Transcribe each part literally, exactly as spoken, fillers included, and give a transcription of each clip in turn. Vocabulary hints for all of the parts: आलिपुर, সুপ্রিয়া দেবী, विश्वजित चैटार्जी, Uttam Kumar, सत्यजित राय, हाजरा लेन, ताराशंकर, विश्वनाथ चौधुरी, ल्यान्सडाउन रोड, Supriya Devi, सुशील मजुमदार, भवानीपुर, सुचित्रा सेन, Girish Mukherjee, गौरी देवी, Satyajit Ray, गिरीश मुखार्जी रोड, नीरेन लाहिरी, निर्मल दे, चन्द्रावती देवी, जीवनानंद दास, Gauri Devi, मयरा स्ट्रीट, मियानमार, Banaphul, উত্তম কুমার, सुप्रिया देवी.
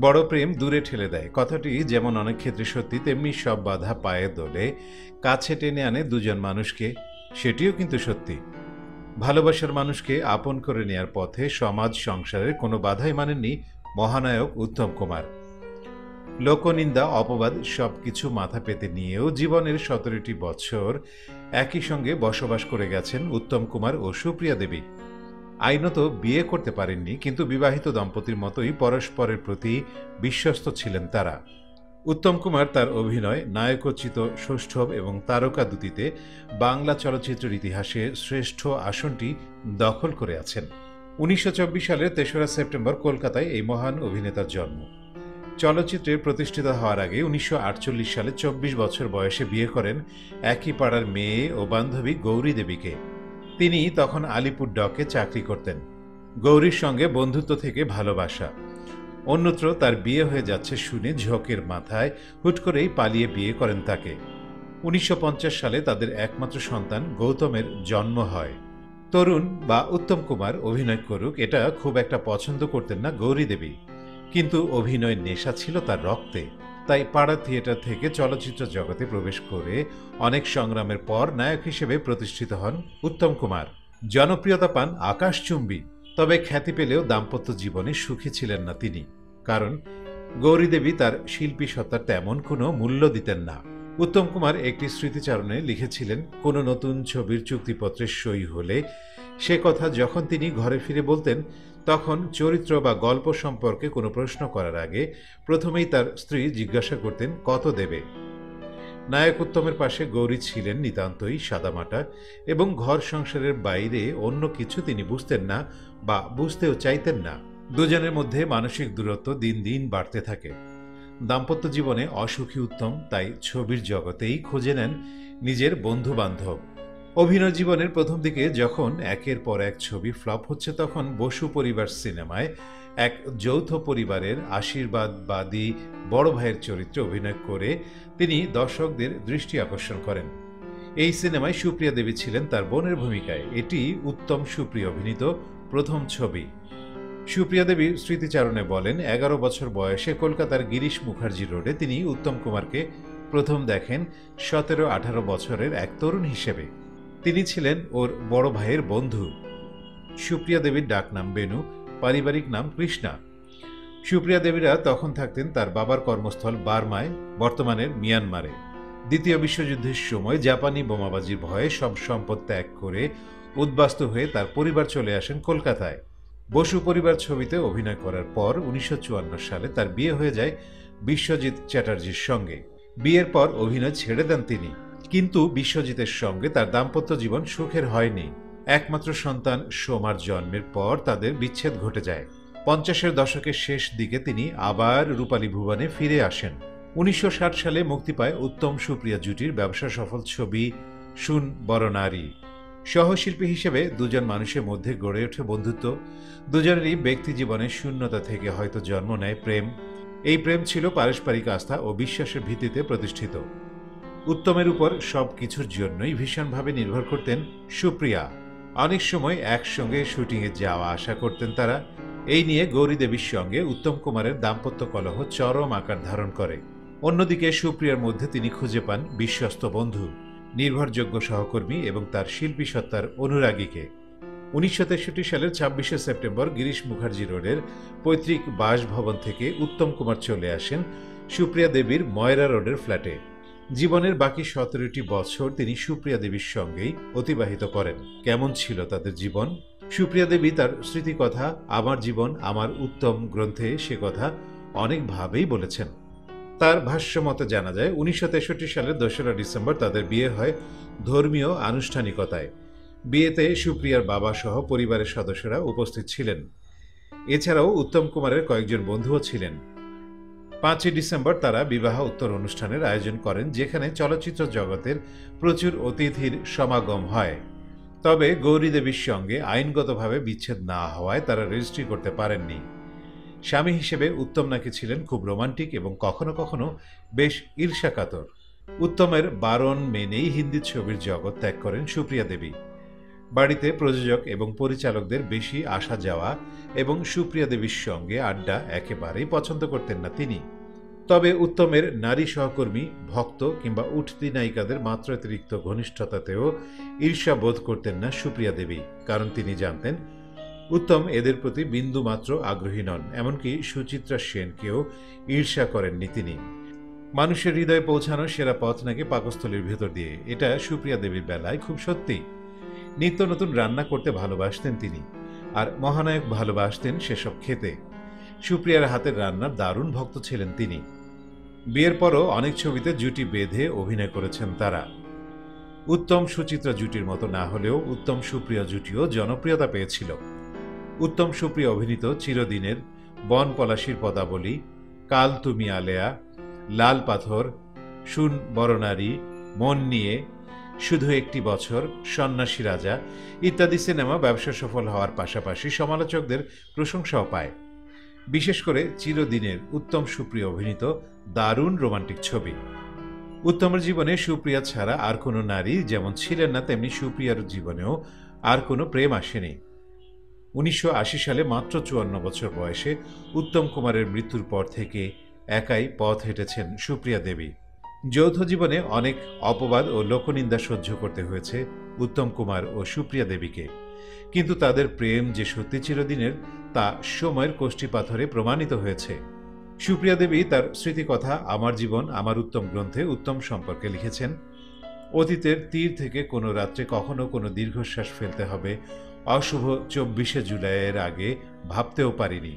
बड़ प्रेम दूरे ठेले देय कथाटी जेमन अनेक क्षेत्र सत्यि तेमनि सब बाधा पाये दोले काछे टेने आने दुजन मानुषके सेटिও किन्तु सत्यि भालोबासार मानुषके आपन करे नेয়ার पथे समाज संसारेर कोनो बाधाई मानेननि महानायक उत्तम कुमार। लोकनिंदा अपबाद सबकिछु माथा पेते निয়েও जीवनेर सतरোটি बछर एकই संगे बसबास करे गेছেন उत्तम कुमार और सुप्रिया देवी। आईनत बिये करते पारेनনি किन्तु विवाहित दम्पतिर मतोई परस्परेर प्रति विश्वस्त छिलेन तारा। उत्तम कुमार तार अभिनय नायकोचित सौष्ठव एवं तारकादुतिते बांगला चलचित्रेर इतिहासे श्रेष्ठ आसनटी दखल करे आछेन। उन्नीसशो चौबीस सालेर तेसरा सेप्टेम्बर कलकाताय एई महान अभिनेतार जन्म। चलचित्रे प्रतिष्ठित हवार आगे उन्नीसशो आठचल्लिस साले चौबीस बछर बयसे बिये करेन एकई पाड़ार मेये ओ बान्धवी गौरी देवीके। तिनी तखन आलिपुर डके चाकरी करतें। गौरीर संगे बंधुत्व थेके भालोबासा अन्यत्र तार बिये होये जाच्छे शुने झोकेर माथाय हुट करेई पालिये बिये करेन ताके। उन्नीसशो पंचाश साले तादेर एकमात्र सन्तान गौतमेर जन्म हय। तरुण बा उत्तम कुमार अभिनय करुक एटा खूब एकटा पछन्द करतें ना गौरी देवी, किन्तु अभिनय नेशा छिलो तार रक्ते। ताई पाड़ा थिएटर थेके चलचित्र जगते प्रवेश करे अनेक संग्रामेर पर नायक हिसेबे प्रतिष्ठित हन उत्तम कुमार। जनप्रियता पान आकाशचुम्बी, तबे ख्याति पेलेও दाम्पत्य जीवने सुखी छिलेन ना तिनि, कारण गौरी देवी तार शिल्पी सत्तार तेमन कोनो मूल्य दितेन ना। उत्तम कुमार एकटी स्मृतिचारणे लिखेछिलेन कोनो नतून छबिर चुक्तिपत्रे सई होले से कथा जखन तिनि घरे फिरे बोलतेन তখন চরিত্র বা গল্প সম্পর্কে কোনো প্রশ্ন করার আগে প্রথমেই তার স্ত্রী জিজ্ঞাসা করতেন কত দেবে। নায়ক উত্তমের পাশে গৌরী ছিলেন নিতান্তই সাদামাটা এবং ঘর সংসারের বাইরে অন্য কিছু তিনি বুঝতেন না বা বুঝতেও চাইতেন না। দুজনের মধ্যে মানসিক দূরত্ব দিন দিন বাড়তে থাকে। দাম্পত্য জীবনে অসুখী উত্তম তাই ছবির জগতেই খুঁজে নেন নিজের বন্ধু বান্ধব। अभिनय जीवनेर प्रथम दिके जखन एकेर पर एक छवि फ्लप होच्छे तखन बसु परिवार सिनेमाय एक यौथ परिवारेर आशीर्वादबादी बड़ भाइयेर चरित्रे अभिनय करे तिनि दर्शकदेर दृष्टि आकर्षण करेन। एई सिनेमाय सुप्रिया देवी छिलेन तार बोनेर भूमिकाय। एटी उत्तम सुप्रिया अभिनीत प्रथम छवि। सुप्रिया देवी स्मृतिचारणे बोलेन एगारो बछर बयसे कलकातार गिरीश मुखार्जी रोडे तिनि उत्तम कुमारके प्रथम देखेन सतेरो आठारो बछरेर एक तरुण हिसेबे। तिनि छिलेन ओर बड़ भाइयेर बंधु। सुप्रिया देवीर डाक नाम बेनु, पारिवारिक नाम कृष्णा। सुप्रिया देवीरा तखन थाकतेन तार बाबार कर्मस्थल बार्माय, बर्तमानेर मियानमारे। द्वितीय विश्वयुद्धेर समय जापानी बोमाबाजिर भये सब सम्पद त्याग करे उद्बास्तु हये तार परिवार चले आसेन कलकाताय। बसु परिवार छबिते अभिनय करार पर उन्नीसशो चुवान्न साले तार बिये हये जाय विश्वजित चैटार्जीर संगे। बियेर पर अभिनय छेड़े देन तिनि, किन्तु विश्वजितेर संगे तार दाम्पत्य जीवन सुखेर हयनि। एकमात्र सन्तान सोमार जन्मेर पर तादेर विच्छेद घटे जाए। पंचाशेर दशकेर शेष दिके तिनि आबार रूपाली भुवने फिरे आसेन। उन्नीसशो षाट साले मुक्ति पाय उत्तम सुप्रिया जुटिर व्यवसा सफल छवि सुन बड़ नारी। सहशिल्पी हिसेबे दुजन मानुषेर मध्य गड़े ओठे बन्धुत्व। दुजनेरই व्यक्ति जीवने शून्यता थेके हयतो जन्म नेয় प्रेम। এই প্রেম ছিল पारस्परिक आस्था और विश्वासेर भित्तिते प्रतिष्ठित। उत्तमेर उपर सबकिछुर जोन्नोई भीषणभावे निर्भर करतेन सुप्रिया। अनेक समय एकसंगे शुटिंगे जावा आशा करतेन तारा। एई निये गौरी देवीर संगे उत्तम कुमारेर दाम्पत्य कलह चरम आकार धारण करे। अन्यदिके सुप्रियार मধ্যে तिनि खुंजे पान विश्वस्त बंधु, निर्भरयोग्य सहकर्मी एवं तार शिल्पी सत्तार अनुरागीके। उन्नीसशो तेषट्टि सालेर छब्बिशे सेप्टेम्बर गिरीश मुखार्जी रोडेर पैतृक बासभवन थेके उत्तम कुमार चले आसेन सुप्रिया देवीर मयरा रोडेर फ्लैटे। জীবনের বাকি সতেরোটি বছর তিনি সুপ্রিয়া দেবীর সঙ্গেই অতিবাহিত করেন। কেমন ছিল তাদের জীবন? সুপ্রিয়া দেবী তার স্মৃতিকথা আমার জীবন আমার উত্তম গ্রন্থে সে কথা অনেকভাবেই বলেছেন। তার ভাষ্যমতে জানা যায় উনিশশো তেষট্টি সালের দোসরা ডিসেম্বর তাদের বিয়ে হয় ধর্মীয় আনুষ্ঠানিকতায়। বিয়েতে সুপ্রিয়ার বাবা সহ পরিবারের সদস্যরা উপস্থিত ছিলেন। এছাড়াও উত্তম কুমারের কয়েকজন বন্ধুও ছিলেন। पाँच डिसेम्बर तारा विवाह उत्तर अनुष्ठानेर आयोजन करें जेखाने चलचित्र जगतेर प्रचुर अतिथिर समागम हय। तबे गौरी देवीर संगे आईनगतभावे विच्छेद ना हवाय तारा रेजिस्ट्री करते पारेननि। स्वामी हिसेबे उत्तम नाकि छिलेन खूब रोमांटिक एबं कखनो कखनो बेश ईर्ष्याकातर। उत्तमेर बारण मेनेई हिंदी छबिर जगत त्याग करें सुप्रिया देवी। বাড়িতে প্রযোজক এবং পরিচালকদের বেশি আসা যাওয়া এবং সুপ্রিয়া দেবীর সঙ্গে আড্ডা একেবারেই পছন্দ করতেন না তিনি। তবে উত্তমের নারী সহকর্মী, ভক্ত কিংবা উঠতি নায়িকাদের মাত্রাতিরিক্ত ঘনিষ্ঠতাতেও ঈর্ষা বোধ করতেন না সুপ্রিয়া দেবী, কারণ তিনি জানতেন উত্তম এদের প্রতি বিন্দুমাত্র আগ্রহী নন। এমনকি সুচিত্রা সেনকেও ঈর্ষা করেননি তিনি। মানুষের হৃদয়ে পৌঁছানোর সেরা পথ নাকি পাকস্থলীর ভেতর দিয়ে, এটা সুপ্রিয়া দেবীর বেলায় খুব সত্যি। নিত্য নতুন রান্না করতে ভালোবাসতেন তিনি, আর মহানায়ক ভালোবাসতেন সেসব খেতে। সুপ্রিয়ার হাতের রান্নার দারুণ ভক্ত ছিলেন তিনি। বিয়ের পরও অনেক ছবিতে জুটি বেঁধে অভিনয় করেছেন তারা। উত্তম সুচিত্রা জুটির মতো না হলেও উত্তম সুপ্রিয়া জুটিও জনপ্রিয়তা পেয়েছিল। উত্তম সুপ্রিয়া অভিনীত চিরদিনের, বন পলাশির পদাবলী, কাল তুমি আলেয়া, লাল পাথর, শুন বরনারী, মন নিয়ে, শুধু একটি বছর, সন্ন্যাসী রাজা ইত্যাদি সিনেমা ব্যবসা সফল হওয়ার পাশাপাশি সমালোচকদের প্রশংসাও পায়। বিশেষ করে চিরদিনের উত্তম সুপ্রিয়া অভিনীত দারুণ রোমান্টিক ছবি। উত্তমের জীবনে সুপ্রিয়া ছাড়া আর কোনো নারী যেমন ছিলেন না, তেমনি সুপ্রিয়ার জীবনেও আর কোনো প্রেম আসেনি। উনিশশো আশি সালে মাত্র চুয়ান্ন বছর বয়সে উত্তম কুমারের মৃত্যুর পর থেকে একাই পথ হেঁটেছেন সুপ্রিয়া দেবী। যৌথ জীবনে অনেক অপবাদ ও লোকনিন্দা সহ্য করতে হয়েছে উত্তম কুমার ও সুপ্রিয়া দেবীকে, কিন্তু তাদের প্রেম যে সত্যি চিরদিনের তা সময়ের কোষ্ঠীপাথরে প্রমাণিত হয়েছে। সুপ্রিয়া দেবী তার স্মৃতিকথা আমার জীবন আমার উত্তম গ্রন্থে উত্তম সম্পর্কে লিখেছেন, অতীতের তীর থেকে কোনো রাত্রে কখনো কোনো দীর্ঘশ্বাস ফেলতে হবে, অশুভ চব্বিশে জুলাইয়ের আগে ভাবতেও পারিনি।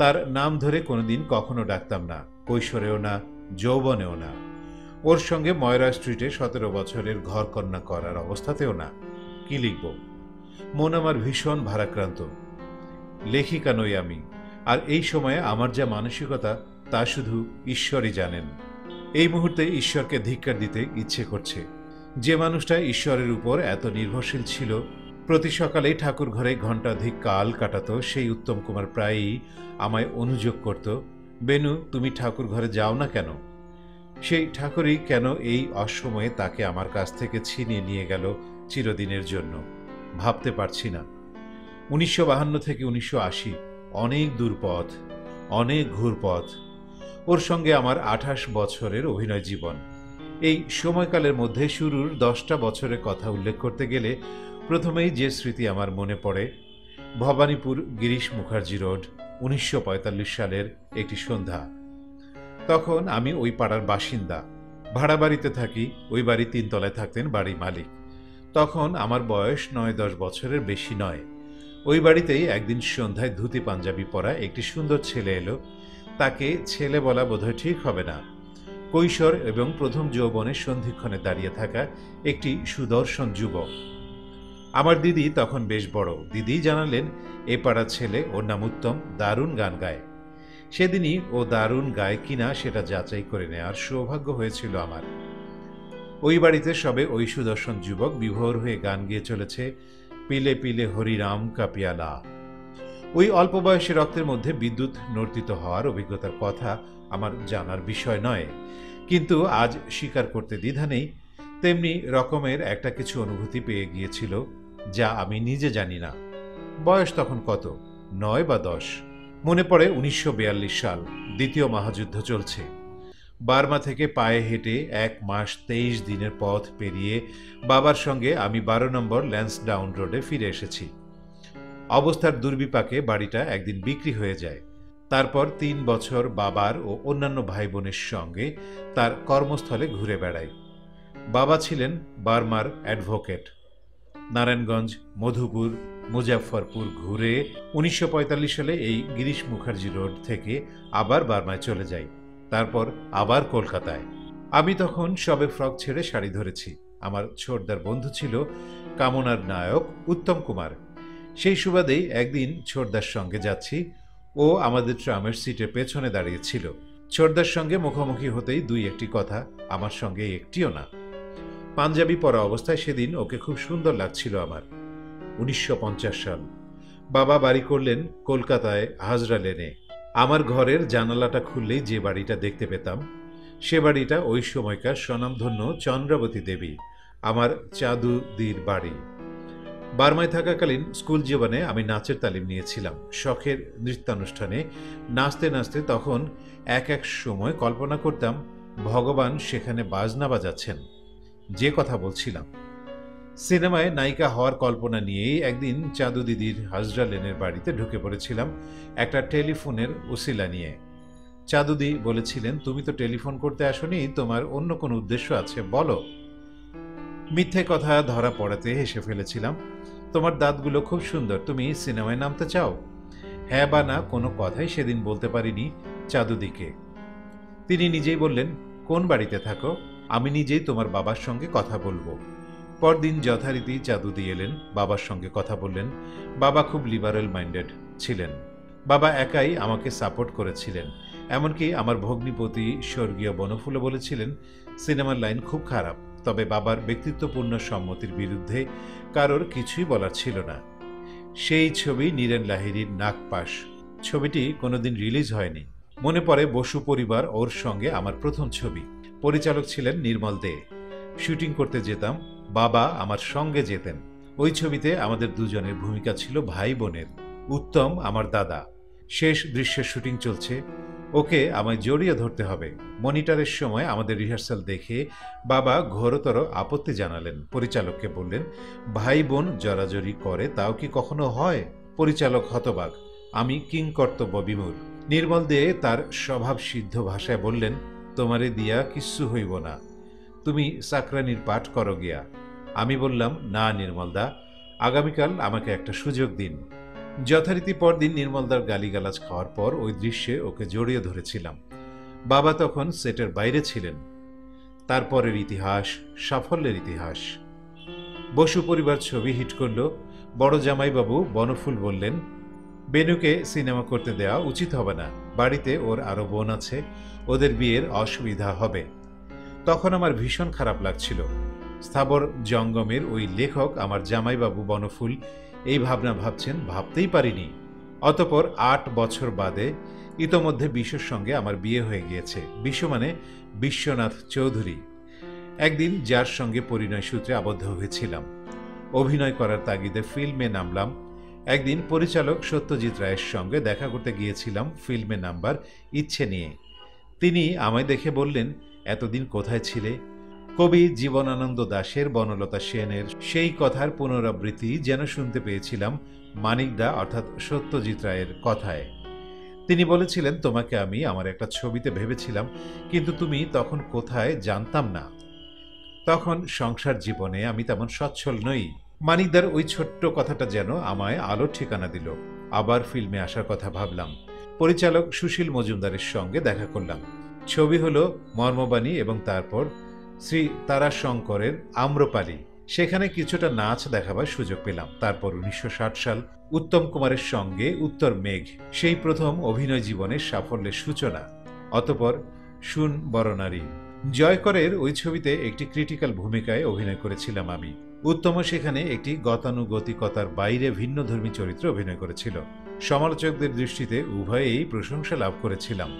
তার নাম ধরে কোনোদিন কখনো ডাকতাম না, কৈশোরেও না, যৌবনেও না, ওর সঙ্গে ময়রা স্ট্রিটে সতেরো বছরের ঘরকন্যা করার অবস্থাতেও না। কি লিখব? মন আমার ভীষণ ভারাক্রান্ত, লেখিকা নই আমি, আর এই সময়ে আমার যা মানসিকতা তা শুধু ঈশ্বরই জানেন। এই মুহূর্তে ঈশ্বরকে ধিক্কার দিতে ইচ্ছে করছে। যে মানুষটা ঈশ্বরের উপর এত নির্ভরশীল ছিল, প্রতি সকালেই ঠাকুর ঘরে ঘণ্টাধিক কাল কাটাতো, সেই উত্তম কুমার প্রায়ই আমায় অনুযোগ করত, বেনু তুমি ঠাকুর ঘরে যাও না কেন? সেই ঠাকুরই কেন এই অসময়ে তাকে আমার কাছ থেকে ছিনিয়ে নিয়ে গেল চিরদিনের জন্য, ভাবতে পারছি না। উনিশশো বাহান্ন থেকে উনিশশো আশি অনেক দূর পথ, অনেক ঘুর পথ। ওর সঙ্গে আমার আঠাশ বছরের অভিনয় জীবন। এই সময়কালের মধ্যে শুরুর দশটা বছরের কথা উল্লেখ করতে গেলে প্রথমেই যে স্মৃতি আমার মনে পড়ে, ভবানীপুর গিরিশ মুখার্জি রোড, উনিশশো পঁয়তাল্লিশ সালের একটি সন্ধ্যা। তখন আমি ওই পাড়ার বাসিন্দা, ভাড়া বাড়িতে থাকি। ওই বাড়ি তিনতলায় থাকতেন বাড়ির মালিক। তখন আমার বয়স নয় দশ বছরের বেশি নয়। ওই বাড়িতেই একদিন সন্ধ্যায় ধুতি পাঞ্জাবি পরা একটি সুন্দর ছেলে এলো। তাকে ছেলে বলা বোধহয় ঠিক হবে না, কৈশোর এবং প্রথম যৌবনের সন্ধিক্ষণে দাঁড়িয়ে থাকা একটি সুদর্শন যুবক। আমার দিদি তখন বেশ বড়। দিদি জানালেন এ পাড়ার ছেলে, ওর নাম উত্তম, দারুণ গান গায়। সেদিনই ও দারুণ গায় কিনা সেটা যাচাই করে নেওয়ার সৌভাগ্য হয়েছিল আমার। ওই বাড়িতে সবে ওই সুদর্শন যুবক বিভোর হয়ে গান গেয়ে চলেছে, পিলে পিলে হরিরাম কাপিয়ালা। ওই অল্প বয়সে রক্তের মধ্যে বিদ্যুৎ নর্তিত হওয়ার অভিজ্ঞতার কথা আমার জানার বিষয় নয়, কিন্তু আজ স্বীকার করতে দ্বিধা নেই, তেমনি রকমের একটা কিছু অনুভূতি পেয়ে গিয়েছিল যা আমি নিজে জানি না। বয়স তখন কত, নয় বা দশ। মনে পড়ে উনিশশো বিয়াল্লিশ সাল, দ্বিতীয় মহাযুদ্ধ চলছে। বার্মা থেকে পায়ে হেঁটে এক মাস তেইশ দিনের পথ পেরিয়ে বাবার সঙ্গে আমি বারো নম্বর ল্যান্সডাউন রোডে ফিরে এসেছি। অবস্থার দুর্বিপাকে বাড়িটা একদিন বিক্রি হয়ে যায়। তারপর তিন বছর বাবার ও অন্যান্য ভাই বোনের সঙ্গে তার কর্মস্থলে ঘুরে বেড়াই। বাবা ছিলেন বার্মার অ্যাডভোকেট। নারায়ণগঞ্জ, মধুপুর, মুজাফরপুর ঘুরে উনিশশো পঁয়তাল্লিশ সালে এই গিরিশ মুখার্জি রোড থেকে আবার বার্মায় চলে যাই, তারপর আবার কলকাতায়। আমি তখন সবে ফ্রক ছেড়ে শাড়ি ধরেছি। আমার ছোটদার বন্ধু ছিল কামনার নায়ক উত্তম কুমার। সেই সুবাদেই একদিন ছোটদার সঙ্গে যাচ্ছি, ও আমাদের ট্রামের সিটের পেছনে দাঁড়িয়েছিল। ছোটদার সঙ্গে মুখোমুখি হতেই দুই একটি কথা, আমার সঙ্গে একটিও না। পাঞ্জাবি পরা অবস্থায় সেদিন ওকে খুব সুন্দর লাগছিল আমার। উনিশশো পঞ্চাশ সাল, বাবা বাড়ি করলেন কলকাতায় হাজরা লেনে। আমার ঘরের জানালাটা খুললেই যে বাড়িটা দেখতে পেতাম, সে বাড়িটা ওই সময়কার স্বনামধন্য চন্দ্রাবতী দেবী, আমার চাঁদুদির বাড়ি। बार्माय थाकाकालीन स्कूल जीवने आमी नाचेर तालीम नियेछिलाम। शखेर नृत्यानुष्ठाने नाचते नाचते तखन एक एक समय कल्पना करताम भगवान सेखाने बाजना बाजाच्छेन जे कथा बोलछिलाम। सिनेमाय नायिका हওয়ার कल्पना नियेई एकदिन चाँदू दिदिर हाजरा लेनेर बाड़ीते ढुके पड़ेछिलाम एकटा टेलिफोनेर उसिला निये। चाँदुदी बोलेछिलेन तुमी तो टेलिफोन करते आसोनी, तोमार अन्य कोनो उद्देश्य आछे बोलो। मिथ्ये कथा धरा पड़ाते हेसे फेलेछिलाम। तोमार दाँतगुलो खूब सुंदर, तुमी सिनेमाय नामते चाओ? हाँ बा ना कोनो कथाई सेदिन बोलते पारिनी चाँदुदीके। तिनि निजेई बोललेन कोन बाड़ीते थाको, आमी निजेई तोमार बाबार संगे कथा बोलबो। परदिन यथारीति चाँदुदी एलेन, बाबार संगे कथा बोललेन। बाबा खूब लिबारेल माइंडेड छिलेन। बाबा एकाई आमाके सपोर्ट करेछिलेन। एमनकि आमार भग्नीपति स्वर्गीय बनफुल बोलेछिलेन सिनेमार लाइन खूब खराब, तबे बाबार व्यक्तित्वपूर्ण सम्मतिर बिरुद्धे कारोर किछुई बलार छिलो ना। सेई छवि नीरेन लाहिरीर नाकपाश। छविटी कोनोदिन रिलीज हयनि। मने पड़े बसु परिवार ओर संगे आमार प्रथम छवि। परिचालक छिलेन निर्मल दे। शुटिंग करते जेताम, बाबा आमार संगे जेतेन। ओई छविते आमादेर दुजोनेर भूमिका छिलो भाई बोनेर। उत्तम आमार दादा। शेष दृश्येर शुटिंग चलछे, ओके आमाय जड़िये धरते हबे। मनिटरेर समय आमादेर रिहार्सल देखे बाबा घोरतर आपत्ति जानालेन। परिचालकके बोललेन भाई बोन जड़ाजड़ी करे ताओ कि कखनो हय? परिचालक हतबाक, आमी किंकर्तव्य विमूढ़। निर्मल दे तार स्वभाव सिद्ध भाषाय बोललेन तोमारे दिया किच्छु हइब ना, तुमी साकरानिर पाठ करो गिया। आमी बोललाम ना निर्मलदा, आगामीकाल आमाके एकटा सुयोग दिन। यथारीति परदिन निर्मलदार गालीगालाज खाওয়ার पर ओई दृश्ये ओके जड़िये धरेछिलाम। बाबा तखन सेटेर बाइरे छिलेन। तारपरेर इतिहास साफल्येर इतिहास। बसु परिवार छवि हिट करलो। बड़ो जामाई बाबू बनफुल बोललेन बेनुके सिनेमा करते देवा उचित हबे ना, बाड़ीते ओर आरो बोन आछे, ओदेर बियेर असुविधा हबे। तखन आमार भीषण खाराप लागछिलो। स्थावर जंगमेर ओई लेखक आमार जामाई बाबू बनफुल এই ভাবনা ভাবছেন, ভাবতেই পারিনি। অতঃপর আট বছর বাদে ইতোমধ্যে বিশ্বর সঙ্গে আমার বিয়ে হয়ে গিয়েছে। বিশ্ব মানে বিশ্বনাথ চৌধুরী, একদিন যার সঙ্গে পরিণয় সূত্রে আবদ্ধ হয়েছিলাম। অভিনয় করার তাগিদে ফিল্মে নামলাম। একদিন পরিচালক সত্যজিৎ রায়ের সঙ্গে দেখা করতে গিয়েছিলাম ফিল্মে নামবার ইচ্ছে নিয়ে। তিনি আমায় দেখে বললেন এতদিন কোথায় ছিলে? कवि जीवनानंद दासेर बनलता सेनेर सेई कथार पुनरावृत्ति जेन शुनते पेयेछिलाम मानिकदा अर्थात सत्यजित रायेर कथाय। तिनि बोलेछिलेन तोमाके आमि आमार एकटा छबिते भेबेछिलाम, किन्तु तुमि तखन कोथाय जानताम ना। तखन संसार जीवने आमि तेमन सच्छल नई। मानिकदार ओई छोट्ट कथाटा जेन आमाय आलो ठिकाना दिल। आबार फिल्मे आसार कथा भाबलाम। परिचालक सुशील मजुमदारेर संगे देखा करलाम। छवि हलो मर्मबाणी एबं तारपर श्री ताराशंकरेर आम्रपाली। सेखाने किछुटा नाच देखाबार सुयोग पेलाम। तारपर उन्नीसशो षाट साल उत्तम कुमारेर संगे उत्तर मेघ, सेई प्रथम अभिनय जीवनेर साफल्येर सूचना। अतःपर सुन बड़ नारी जयकरेर ओई छबिते एकटी क्रिटिकल भूमिकाय अभिनय करेछिलाम आमि। उत्तमও সেখানে একটি গতানুগতিকতার বাইরে ভিন্নধর্মী চরিত্রে অভিনয় করেছিল। সমালোচকদের দৃষ্টিতে উভয়েই প্রশংসা লাভ করেছিলাম।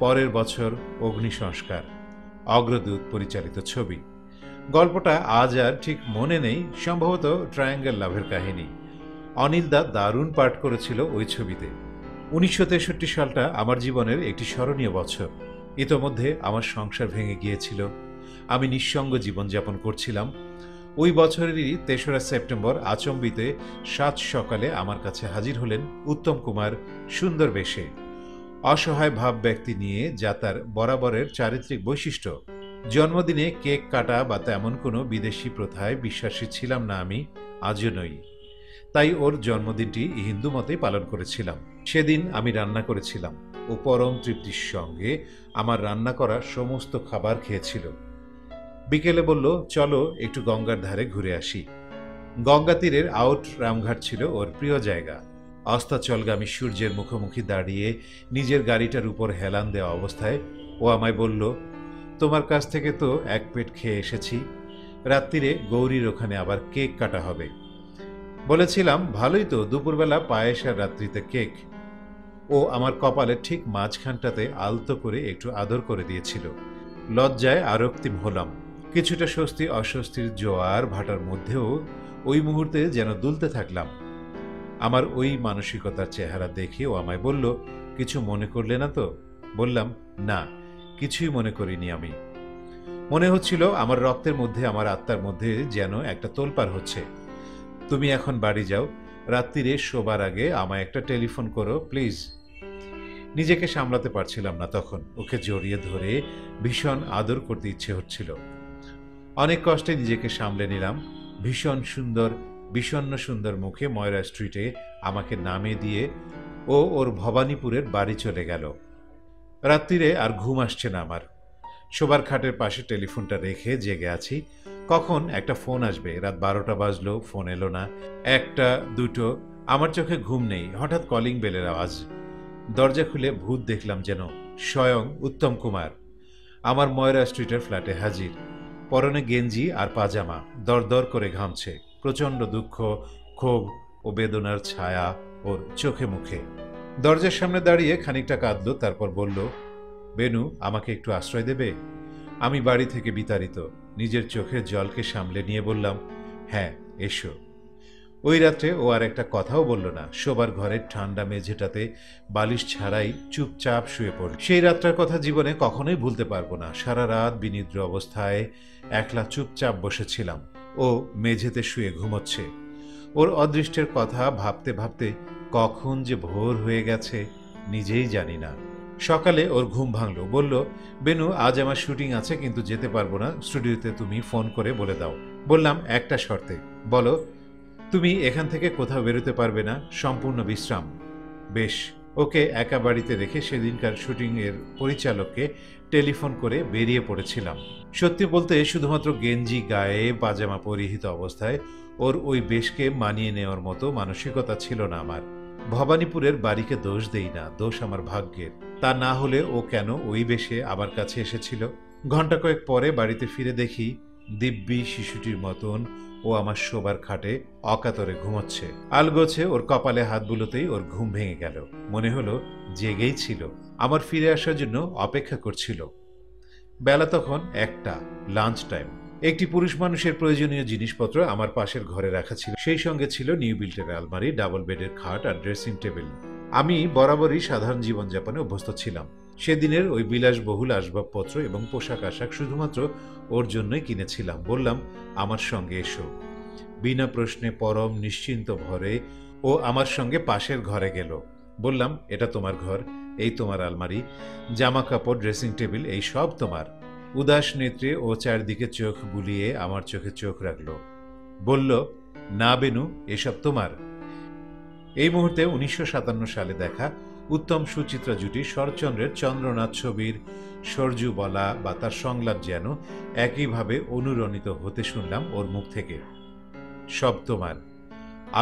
পরের বছর অগ্নিসংস্কার, अग्रदूत परिचालित छवि। गल्पटा आज आर ठीक मने नेই, सम्भवत ट्रायंगल लाभेर काहिनी। अनिल दा दारुण पाठ करेछिलो ओई छबिते। उन्नीसशो तेषट्टी सालटा आमार जीवनेर एकटी स्मरणीय बछर। इतोमध्ये आमार संसार भेंगे गियेछिलो। आमि निस्संग जीवन यापन करछिलाम। ओई बछरेरই तेसरा सेप्टेम्बर आचम्बिते सात सकाले आमार काছে हाजिर हলেন उत्तम कुमार सुंदर बेशे। असहाय भाव व्यक्ति निये जा तार बराबरेर चारित्रिक वैशिष्ट्य। जन्मदिने केक काटा बा तेमन कोनो विदेशी प्रथाय विश्वासी छिलाम ना आमि, आजो नई। ताई ओर जन्मदिनटी हिंदू मतेई पालन करेछिलाम। सेदिन आमि रान्ना करेछिलाम ओ परम तृप्तिर संगे आमार रान्ना करा समस्त खाबार खेयेछिलो। बिकेले बोललो चलो एकटु गंगार धारे घुरे आसि। गंगा तीरेर आउट रामघाट छिलो ओर प्रिय जायगा। अस्ताचलगामी सूर्यर मुखोमुखी दाड़िए निजेर गाड़ीटार ऊपर हेलान देवा अवस्थाय ओ आमाय बोललो तोमार काछ थेके तो एक पेट खेये एसेछि, रात्रिरे गौरीर ओखाने आबार केक काटा हबे। बोलेछिलाम भालोई तो, दुपुरबेला पायेश आर रात्रिते केक। ओ आमार कपाले ठीक माझखानटाते आलतो करे एकटु आदर करे दियेछिलो। लज्जाय आरक्तिम होलाम। কিছুটা স্বস্তি অস্বস্তির জোয়ার ভাটার মধ্যেও ওই মুহূর্তে যেন দুলতে থাকলাম। আমার ওই মানসিকতার চেহারা দেখে ও আমায় বলল, কিছু মনে করলে না তো? বললাম, না, কিছুই মনে করিনি। আমি মনে হচ্ছিল আমার রক্তের মধ্যে, আমার আত্মার মধ্যে যেন একটা তোলপাড় হচ্ছে। তুমি এখন বাড়ি যাও, রাত্রিরে শোবার আগে আমায় একটা টেলিফোন করো প্লিজ। নিজেকে সামলাতে পারছিলাম না তখন, ওকে জড়িয়ে ধরে ভীষণ আদর করতে ইচ্ছে হচ্ছিল। অনেক কষ্টে নিজেকে সামলে নিলাম। ভীষণ সুন্দর বিষণ্ণ সুন্দর মুখে ময়রা স্ট্রিটে আমাকে নামিয়ে দিয়ে ও ওর ভবানীপুরের বাড়ি চলে গেল। রাত্রিরে আর ঘুম আসছে না আমার। শোবার খাটের পাশে টেলিফোনটা রেখে জেগে আছি, কখন একটা ফোন আসবে। রাত বারোটা বাজলো, ফোন এলো না। একটা দুটো, আমার চোখে ঘুম নেই। হঠাৎ কলিং বেলের আওয়াজ। দরজা খুলে ভূত দেখলাম যেন। স্বয়ং উত্তম কুমার আমার ময়রা স্ট্রিটের ফ্ল্যাটে হাজির। পরনে গেঞ্জি আর পাজামা, দরদর করে ঘামছে। প্রচণ্ড দুঃখ, ক্ষোভ ও বেদনার ছায়া ওর চোখে মুখে। দরজার সামনে দাঁড়িয়ে খানিকটা কাঁদল, তারপর বলল, বেনু, আমাকে একটু আশ্রয় দেবে? আমি বাড়ি থেকে বিতাড়িত। নিজের চোখের জলকে সামলে নিয়ে বললাম, হ্যাঁ এসো। ওই রাতে ও আর একটা কথাও বলল না। শোবার ঘরের ঠান্ডা মেঝেটাতে বালিশ ছাড়াই চুপচাপ শুয়ে পড়ল। সেই রাতটার কথা জীবনে কখনোই ভুলতে পারবো না। সারা রাত বিনিদ্র অবস্থায় একলা চুপচাপ বসেছিলাম। ও মেঝেতে শুয়ে ঘুমোচ্ছে। ওর অদৃষ্টের কথা ভাবতে ভাবতে কখন যে ভোর হয়ে গেছে নিজেই জানি না। সকালে ওর ঘুম ভাঙল। বলল, বেনু, আজ আমার শুটিং আছে, কিন্তু যেতে পারবো না। স্টুডিওতে তুমি ফোন করে বলে দাও। বললাম, একটা শর্তে। বলো। তুমি এখান থেকে কোথাও বেরোতে পারবে না, সম্পূর্ণ বিশ্রাম। বেশ। ওকে একা বাড়িতে রেখে সেদিনকার শুটিংয়ের পরিচালককে টেলিফোন করে বেরিয়ে পড়েছিলাম। সত্যি বলতে শুধুমাত্র গেঞ্জি গায়ে পাজামা পরিহিত অবস্থায় ওর ওই বেশকে মানিয়ে নেওয়ার মতো মানসিকতা ছিল না আমার। ভবানীপুরের বাড়িকে দোষ দেই না, দোষ আমার ভাগ্যের। তা না হলে ও কেন ওই বেশে আমার কাছে এসেছিল? ঘণ্টা কয়েক পরে বাড়িতে ফিরে দেখি দিব্যি শিশুটির মতন ও আমার শোবার খাটে অকাতরে ঘুমোচ্ছে। আলগোছে ওর কপালে হাত বুলোতেই ওর ঘুম ভেঙে গেল। মনে হলো জেগেই ছিল, আমার ফিরে আসার জন্য অপেক্ষা করছিল। বেলা তখন একটা, লাঞ্চ টাইম। একটি পুরুষ মানুষের প্রয়োজনীয় জিনিসপত্র আমার পাশের ঘরে রাখা ছিল। সেই সঙ্গে ছিল নিউ বিল্টের আলমারি, ডাবল বেডের খাট আর ড্রেসিং টেবিল। আমি বরাবরই সাধারণ জীবনযাপনে অভ্যস্ত ছিলাম। সেদিনের ওই বিলাসবহুল আসবাবপত্র এবং পোশাক আশাক শুধুমাত্র ওর জন্যই কিনেছিলাম। বললাম, আমার সঙ্গে এসো। বিনা প্রশ্নে পরম নিশ্চিন্ত ভরে ও আমার সঙ্গে পাশের ঘরে গেল। বললাম, এটা তোমার ঘর, এই তোমার আলমারি, জামা কাপড়, ড্রেসিং টেবিল, এই সব তোমার। উদাস নেত্রে ও চারদিকে চোখ বুলিয়ে আমার চোখে চোখ রাখল। বলল, না বেনু, এসব তোমার। এই মুহূর্তে উনিশশো সাতান্ন সালে দেখা উত্তম সুচিত্রা জুটি শরৎচন্দ্রের চন্দ্রনাথ ছবির সরজু বলা বা তার সংলাপ যেন একইভাবে অনুরণিত হতে শুনলাম ওর মুখ থেকে। সব তোমার।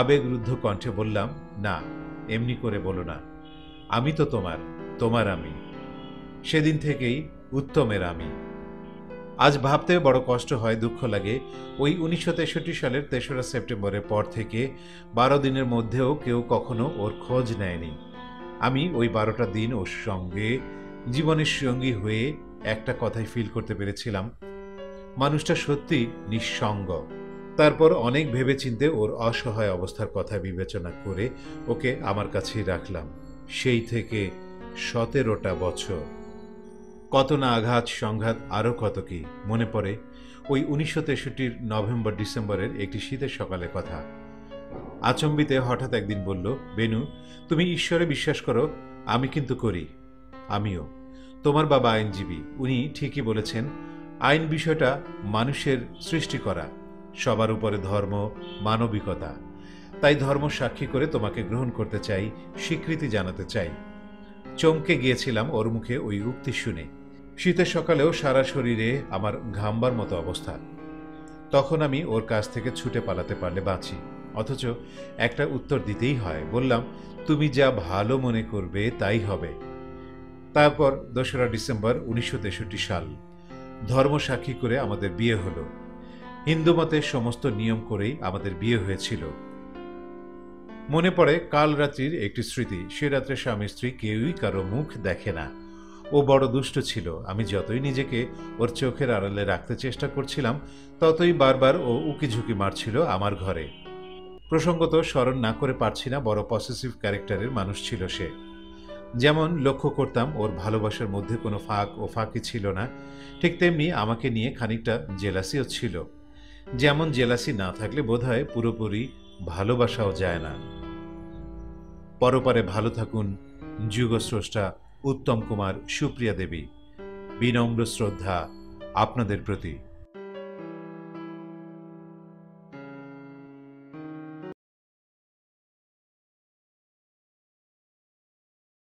আবেগরুদ্ধ কণ্ঠে বললাম, না, এমনি করে বলো না। আমি তো তোমার, তোমার আমি। সেদিন থেকেই উত্তমের আমি। আজ ভাবতে বড় কষ্ট হয়, দুঃখ লাগে। ওই উনিশশো তেষট্টি সালের তেসরা সেপ্টেম্বরের পর থেকে বারো দিনের মধ্যেও কেউ কখনো ওর খোঁজ নেয়নি। আমি ওই বারোটা দিন ওর সঙ্গে জীবনের সঙ্গী হয়ে একটা কথাই ফিল করতে পেরেছিলাম, মানুষটা সত্যি নিঃসঙ্গ। তারপর অনেক ভেবেচিন্তে ওর অসহায় অবস্থার কথা বিবেচনা করে ওকে আমার কাছেই রাখলাম। সেই থেকে সতেরোটা বছর। কত না আঘাত সংঘাত, আরও কত কি। মনে পড়ে ওই উনিশশো তেষট্টির নভেম্বর ডিসেম্বরের একটি শীতের সকালের কথা। আচম্বিতে হঠাৎ একদিন বলল, বেনু, তুমি ঈশ্বরে বিশ্বাস করো? আমি কিন্তু করি। আমিও। তোমার বাবা আইনজীবী, উনি ঠিকই বলেছেন, আইন বিষয়টা মানুষের সৃষ্টি করা, সবার উপরে ধর্ম, মানবিকতা। তাই ধর্ম সাক্ষী করে তোমাকে গ্রহণ করতে চাই, স্বীকৃতি জানাতে চাই। চমকে গিয়েছিলাম ওর মুখে ওই উক্তি শুনে। শীতের সকালেও সারা শরীরে আমার ঘামবার মতো অবস্থা। তখন আমি ওর কাছ থেকে ছুটে পালাতে পারলে বাঁচি, অথচ একটা উত্তর দিতেই হয়। বললাম, তুমি যা ভালো মনে করবে তাই হবে। তারপর দোসরা ডিসেম্বর উনিশশো তেষট্টি সাল, ধর্ম সাক্ষী করে আমাদের বিয়ে হলো। হিন্দু মতে সমস্ত নিয়ম করেই আমাদের বিয়ে হয়েছিল। মনে পড়ে কাল রাত্রির একটি স্মৃতি। সে রাত্রে স্বামী স্ত্রী কেউই কারো মুখ দেখে না। ओ बड़ो दुष्ट छिलो। आमी जतोई निजेके ओर चोखेर आड़ाले राखते चेष्टा करछिलाम ततोई बारबार ओ उकिझुकी मारछिलो आमार घरे। प्रसंगत स्मरण ना करे पारछि ना बड़ो पसेसिव क्यारेक्टारेर मानुष छिलो से। जेमन लक्ष्य करताम ओर भालोबासार मध्य कोनो फाक ओ फाकी छिलो ना, ठीक तेमनि आमाके निये खानिकटा जेलासिओ छिलो। जेमन जेलासि ना थाकले बोधहय पुरोपुरी भालोबासाओ जाय ना। परपारे भालो थाकुन जुगस्रष्टा उत्तम कुमार, सुप्रिया देवी, विनम्र श्रद्धा आपनादेर प्रति।